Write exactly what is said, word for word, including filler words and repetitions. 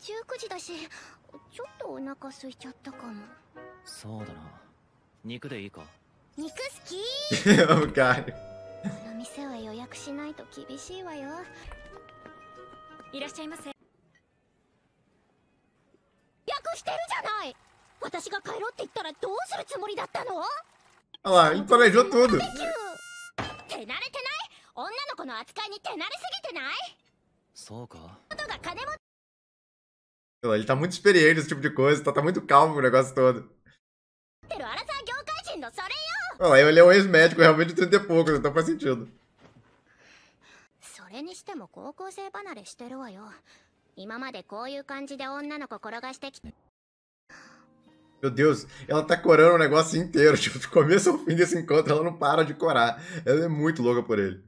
じゅうくじだし、ちょっとお腹空いちゃったかも。そうだな。肉でいいか。肉好き。Oh God。この店は予約しないと厳しいわよ。いらっしゃいませ。約してるじゃない。私が帰ろうって言ったらどうするつもりだったの？あら、いっぱいじゃどうだ。手慣れてない？女の子の扱いに手慣れすぎてない？そうか。Ele tá muito experiente nesse tipo de coisa, tá, tá muito calmo o negócio todo. Olha lá, ele é um ex-médico realmente de trinta e poucos, então faz sentido. Meu Deus, ela tá corando o negócio inteiro, tipo, do começo ao fim desse encontro ela não para de corar. Ela é muito louca por ele.